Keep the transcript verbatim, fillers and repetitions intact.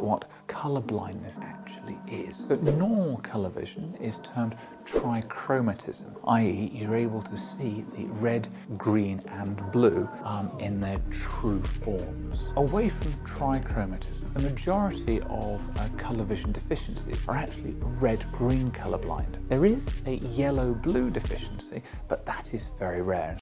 what colour blindness actually is. But normal colour vision is termed trichromatism, that is you're able to see the red, green and blue um, in their true forms. Away from trichromatism, the majority of uh, colour vision deficiencies are actually red-green colourblind. There is a yellow-blue deficiency, but that is very rare.